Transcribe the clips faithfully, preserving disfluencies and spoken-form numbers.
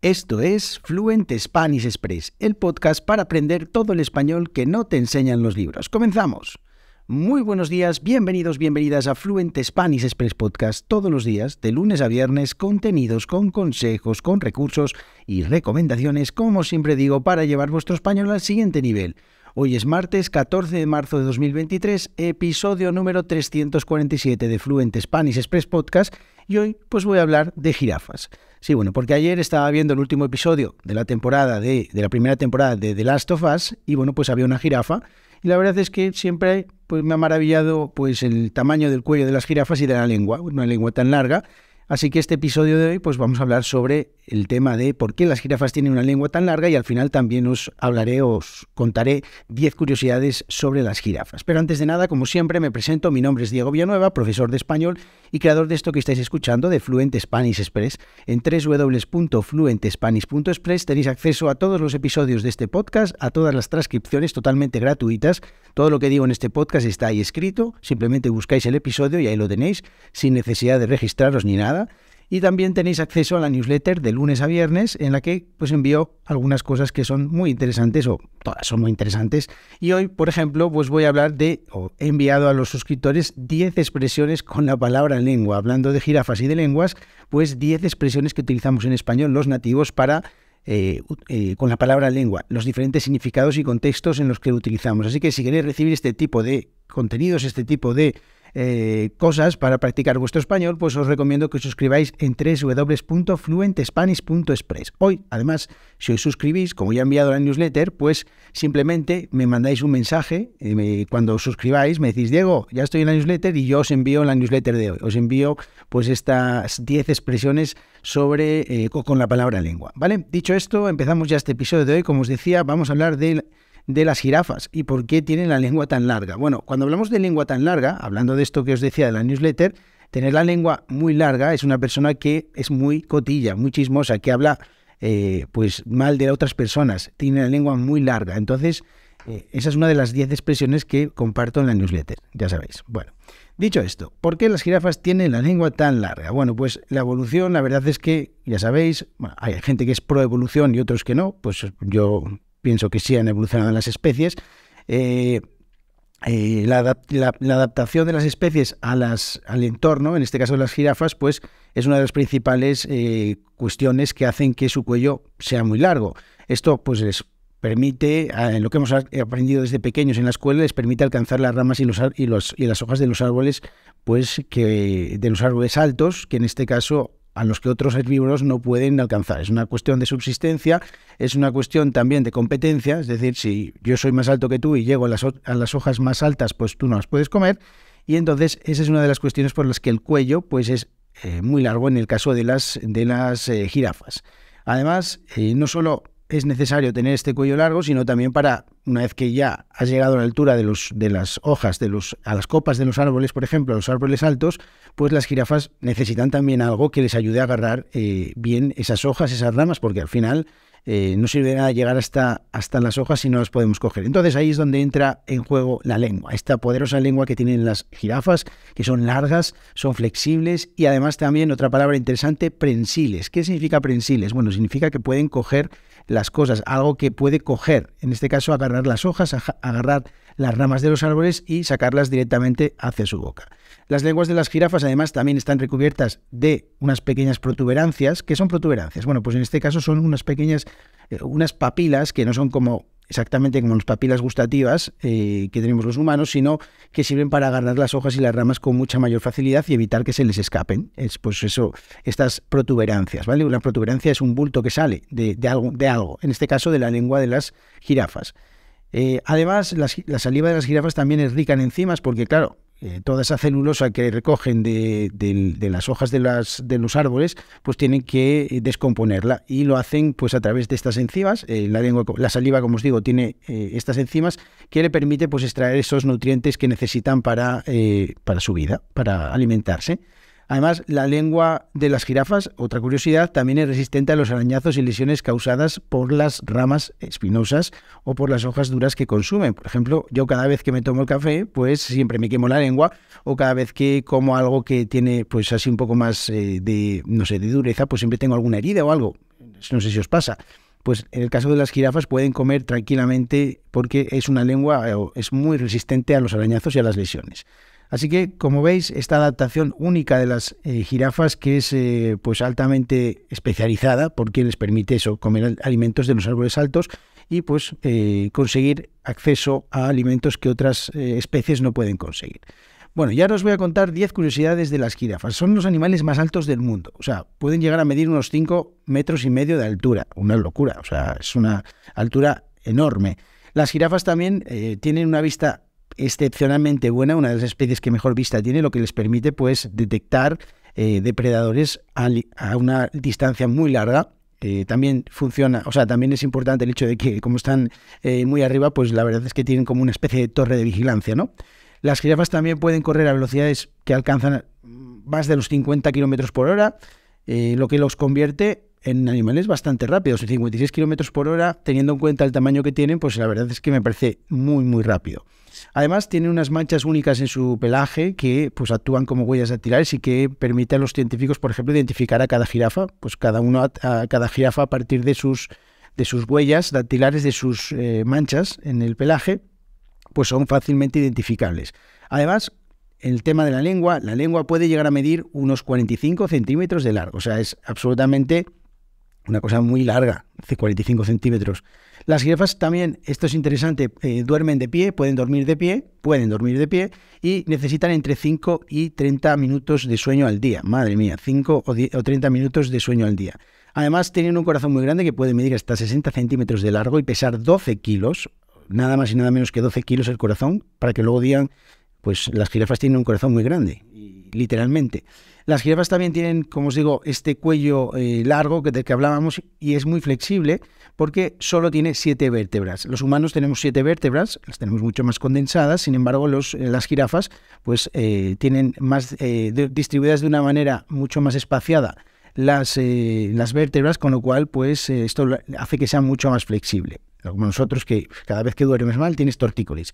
Esto es Fluent Spanish Express, el podcast para aprender todo el español que no te enseñan los libros. ¡Comenzamos! Muy buenos días, bienvenidos, bienvenidas a Fluent Spanish Express Podcast. Todos los días, de lunes a viernes, contenidos con consejos, con recursos y recomendaciones, como siempre digo, para llevar vuestro español al siguiente nivel. Hoy es martes catorce de marzo de dos mil veintitrés, episodio número trescientos cuarenta y siete de Fluent Spanish Express Podcast. Y hoy pues voy a hablar de jirafas. Sí, bueno, porque ayer estaba viendo el último episodio de la temporada de, de la primera temporada de The Last of Us y bueno, pues había una jirafa y la verdad es que siempre pues, me ha maravillado pues el tamaño del cuello de las jirafas y de la lengua, una lengua tan larga. Así que este episodio de hoy pues vamos a hablar sobre el tema de por qué las jirafas tienen una lengua tan larga y al final también os hablaré, os contaré diez curiosidades sobre las jirafas. Pero antes de nada, como siempre, me presento. Mi nombre es Diego Villanueva, profesor de español y creador de esto que estáis escuchando de Fluent Spanish Express. En w w w punto fluent spanish punto express tenéis acceso a todos los episodios de este podcast, a todas las transcripciones totalmente gratuitas. Todo lo que digo en este podcast está ahí escrito. Simplemente buscáis el episodio y ahí lo tenéis, sin necesidad de registraros ni nada. Y también tenéis acceso a la newsletter de lunes a viernes en la que pues envío algunas cosas que son muy interesantes o todas son muy interesantes. Y hoy, por ejemplo, pues voy a hablar de, o he enviado a los suscriptores diez expresiones con la palabra lengua. Hablando de jirafas y de lenguas, pues diez expresiones que utilizamos en español los nativos para eh, eh, con la palabra lengua, los diferentes significados y contextos en los que lo utilizamos. Así que si queréis recibir este tipo de contenidos, este tipo de Eh, cosas para practicar vuestro español, pues os recomiendo que os suscribáis en w w w punto fluent spanish punto express. Hoy, además, si os suscribís, como ya he enviado la newsletter, pues simplemente me mandáis un mensaje. Eh, me, cuando os suscribáis, me decís, Diego, ya estoy en la newsletter y yo os envío la newsletter de hoy. Os envío pues estas diez expresiones sobre eh, con la palabra lengua. ¿Vale? Dicho esto, empezamos ya este episodio de hoy. Como os decía, vamos a hablar del de las jirafas y por qué tienen la lengua tan larga. Bueno, cuando hablamos de lengua tan larga, hablando de esto que os decía de la newsletter, tener la lengua muy larga es una persona que es muy cotilla, muy chismosa, que habla eh, pues mal de otras personas, tiene la lengua muy larga. Entonces, eh, esa es una de las diez expresiones que comparto en la newsletter, ya sabéis. Bueno, dicho esto, ¿por qué las jirafas tienen la lengua tan larga? Bueno, pues la evolución, la verdad es que, ya sabéis, bueno, hay gente que es pro evolución y otros que no, pues yo pienso que sí han evolucionado en las especies. Eh, eh, la, adapt la, la adaptación de las especies a las, al entorno, en este caso de las jirafas, pues es una de las principales eh, cuestiones que hacen que su cuello sea muy largo. Esto pues les permite, en lo que hemos aprendido desde pequeños en la escuela, les permite alcanzar las ramas y, los, y, los, y las hojas de los árboles, pues que de los árboles altos, que en este caso a los que otros herbívoros no pueden alcanzar. Es una cuestión de subsistencia, es una cuestión también de competencia, es decir, si yo soy más alto que tú y llego a las, a las hojas más altas, pues tú no las puedes comer, y entonces esa es una de las cuestiones por las que el cuello pues es eh, muy largo en el caso de las, de las eh, jirafas. Además, eh, no solo es necesario tener este cuello largo, sino también para, una vez que ya has llegado a la altura de, los, de las hojas, de los, a las copas de los árboles, por ejemplo, a los árboles altos, pues las jirafas necesitan también algo que les ayude a agarrar eh, bien esas hojas, esas ramas, porque al final eh, no sirve de nada llegar hasta, hasta las hojas si no las podemos coger. Entonces ahí es donde entra en juego la lengua, esta poderosa lengua que tienen las jirafas, que son largas, son flexibles y además también otra palabra interesante, prensiles. ¿Qué significa prensiles? Bueno, significa que pueden coger las cosas, algo que puede coger, en este caso agarrar las hojas, agarrar las ramas de los árboles y sacarlas directamente hacia su boca. Las lenguas de las jirafas además también están recubiertas de unas pequeñas protuberancias. ¿Qué son protuberancias? Bueno, pues en este caso son unas pequeñas, eh, unas papilas que no son como exactamente como las papilas gustativas eh, que tenemos los humanos, sino que sirven para agarrar las hojas y las ramas con mucha mayor facilidad y evitar que se les escapen. Es, pues eso, estas protuberancias, ¿vale? Una protuberancia es un bulto que sale de, de, algo, de algo, en este caso de la lengua de las jirafas. Eh, además, las, la saliva de las jirafas también es rica en enzimas porque, claro, Eh, toda esa celulosa que recogen de, de, de las hojas de, las, de los árboles, pues tienen que descomponerla y lo hacen pues a través de estas enzimas. Eh, la, lengua, la saliva, como os digo, tiene eh, estas enzimas que le permite pues extraer esos nutrientes que necesitan para, eh, para su vida, para alimentarse. Además, la lengua de las jirafas, otra curiosidad, también es resistente a los arañazos y lesiones causadas por las ramas espinosas o por las hojas duras que consumen. Por ejemplo, yo cada vez que me tomo el café, pues siempre me quemo la lengua, o cada vez que como algo que tiene pues así un poco más eh, de, no sé, de dureza, pues siempre tengo alguna herida o algo. no sé si os pasa, pues en el caso de las jirafas pueden comer tranquilamente porque es una lengua, es muy resistente a los arañazos y a las lesiones. Así que, como veis, esta adaptación única de las eh, jirafas, que es eh, pues altamente especializada, porque les permite eso, comer alimentos de los árboles altos y pues eh, conseguir acceso a alimentos que otras eh, especies no pueden conseguir. Bueno, ya os voy a contar diez curiosidades de las jirafas. Son los animales más altos del mundo. O sea, pueden llegar a medir unos cinco metros y medio de altura. Una locura. O sea, es una altura enorme. Las jirafas también eh, tienen una vista excepcionalmente buena, una de las especies que mejor vista tiene, lo que les permite pues detectar eh, depredadores a, a una distancia muy larga. Eh, también funciona, o sea, también es importante el hecho de que como están eh, muy arriba, pues la verdad es que tienen como una especie de torre de vigilancia, ¿no? Las jirafas también pueden correr a velocidades que alcanzan más de los cincuenta kilómetros por hora, eh, lo que los convierte en animales bastante rápidos. cincuenta y seis kilómetros por hora, teniendo en cuenta el tamaño que tienen, pues la verdad es que me parece muy, muy rápido. Además, tienen unas manchas únicas en su pelaje que pues actúan como huellas dactilares y que permite a los científicos, por ejemplo, identificar a cada jirafa, pues cada uno a, a cada jirafa a partir de sus, de sus huellas dactilares, de sus eh, manchas en el pelaje, pues son fácilmente identificables. Además, el tema de la lengua, la lengua puede llegar a medir unos cuarenta y cinco centímetros de largo, o sea, es absolutamente una cosa muy larga, de cuarenta y cinco centímetros. Las jirafas también, esto es interesante, eh, duermen de pie, pueden dormir de pie, pueden dormir de pie y necesitan entre cinco y treinta minutos de sueño al día. Madre mía, cinco o, diez, o treinta minutos de sueño al día. Además, tienen un corazón muy grande que puede medir hasta sesenta centímetros de largo y pesar doce kilos, nada más y nada menos que doce kilos el corazón, para que luego digan, pues las jirafas tienen un corazón muy grande, literalmente. Las jirafas también tienen, como os digo, este cuello eh, largo que, del que hablábamos, y es muy flexible porque solo tiene siete vértebras. Los humanos tenemos siete vértebras, las tenemos mucho más condensadas, sin embargo los, eh, las jirafas pues eh, tienen más eh, de, distribuidas de una manera mucho más espaciada las, eh, las vértebras, con lo cual pues eh, esto hace que sea mucho más flexible. Como nosotros, que cada vez que duermes mal tienes tortícolis.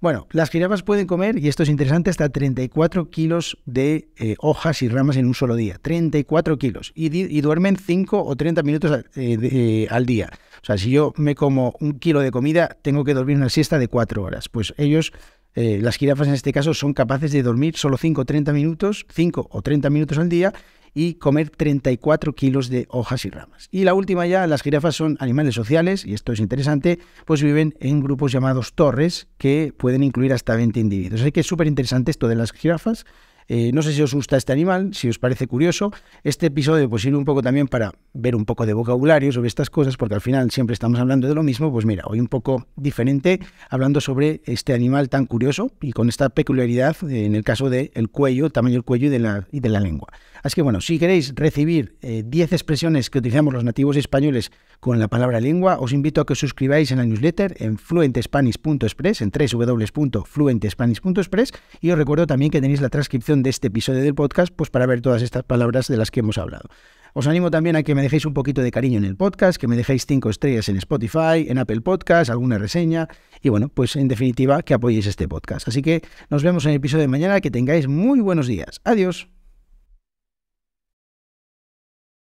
Bueno, las jirafas pueden comer, y esto es interesante, hasta treinta y cuatro kilos de eh, hojas y ramas en un solo día. treinta y cuatro kilos. Y, y duermen cinco o treinta minutos a, eh, de, eh, al día. O sea, si yo me como un kilo de comida, tengo que dormir una siesta de cuatro horas. Pues ellos, eh, las jirafas en este caso, son capaces de dormir solo cinco o treinta minutos, cinco o treinta minutos al día, y comer treinta y cuatro kilos de hojas y ramas. Y la última ya, las jirafas son animales sociales, y esto es interesante, pues viven en grupos llamados torres, que pueden incluir hasta veinte individuos. Así que es súper interesante esto de las jirafas. Eh, no sé si os gusta este animal, si os parece curioso. Este episodio pues sirve un poco también para ver un poco de vocabulario sobre estas cosas, porque al final siempre estamos hablando de lo mismo. Pues mira, hoy un poco diferente, hablando sobre este animal tan curioso y con esta peculiaridad eh, en el caso del cuello, tamaño del cuello y de la, y de la lengua. Así que bueno, si queréis recibir eh, diez expresiones que utilizamos los nativos españoles con la palabra lengua, os invito a que os suscribáis en la newsletter en fluent spanish punto express, en w w w punto fluent spanish punto express, y os recuerdo también que tenéis la transcripción de este episodio del podcast, pues para ver todas estas palabras de las que hemos hablado. Os animo también a que me dejéis un poquito de cariño en el podcast, que me dejéis cinco estrellas en Spotify, en Apple Podcast, alguna reseña, y bueno, pues en definitiva que apoyéis este podcast. Así que nos vemos en el episodio de mañana, que tengáis muy buenos días. Adiós.